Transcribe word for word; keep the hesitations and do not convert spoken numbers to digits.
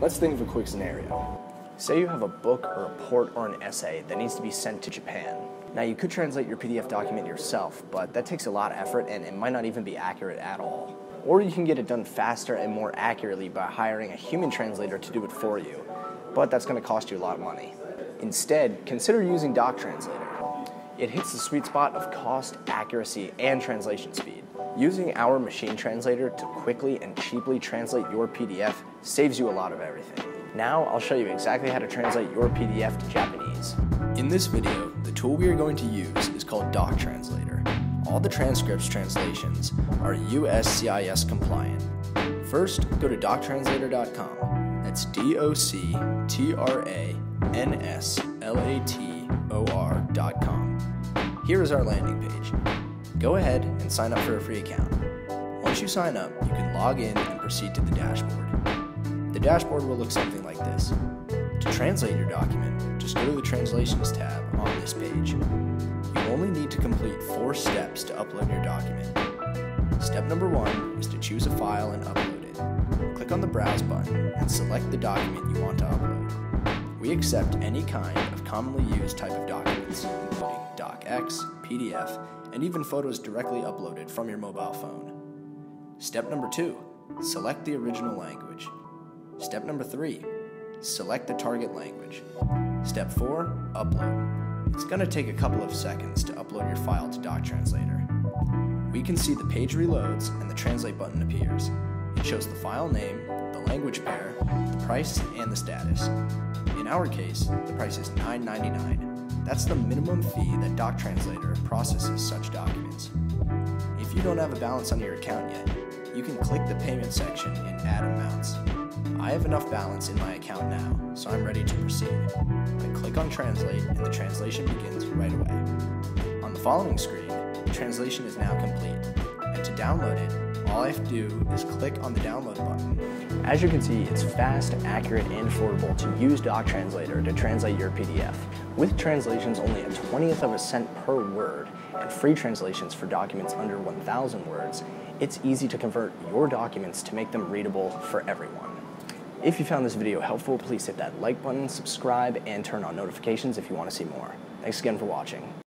Let's think of a quick scenario. Say you have a book or a report or an essay that needs to be sent to Japan. Now you could translate your P D F document yourself, but that takes a lot of effort and it might not even be accurate at all. Or you can get it done faster and more accurately by hiring a human translator to do it for you, but that's going to cost you a lot of money. Instead, consider using DocTranslator. It hits the sweet spot of cost, accuracy, and translation speed. Using our machine translator to quickly and cheaply translate your P D F saves you a lot of everything. Now I'll show you exactly how to translate your P D F to Japanese. In this video, the tool we are going to use is called DocTranslator. All the transcripts translations are U S C I S compliant. First, go to doc translator dot com. That's D O C T R A N S L A T O R dot com. Here is our landing page. Go ahead and sign up for a free account. Once you sign up, you can log in and proceed to the dashboard. The dashboard will look something like this. To translate your document, just go to the Translations tab on this page. You only need to complete four steps to upload your document. Step number one is to choose a file and upload it. Click on the Browse button and select the document you want to upload. We accept any kind of commonly used type of documents, including DocX, P D F, and even photos directly uploaded from your mobile phone. Step number two, select the original language. Step number three, select the target language. Step four, upload. It's going to take a couple of seconds to upload your file to DocTranslator. We can see the page reloads and the Translate button appears. It shows the file name, the language pair, the price, and the status. In our case, the price is nine ninety-nine. That's the minimum fee that DocTranslator processes such documents. If you don't have a balance on your account yet, you can click the payment section and add amounts. I have enough balance in my account now, so I'm ready to proceed. I click on Translate and the translation begins right away. On the following screen, the translation is now complete, and to download it, all I have to do is click on the download button. As you can see, it's fast, accurate, and affordable to use DocTranslator to translate your P D F, with translations only a twentieth of a cent per word, and free translations for documents under one thousand words. It's easy to convert your documents to make them readable for everyone. If you found this video helpful, please hit that like button, subscribe, and turn on notifications if you want to see more. Thanks again for watching.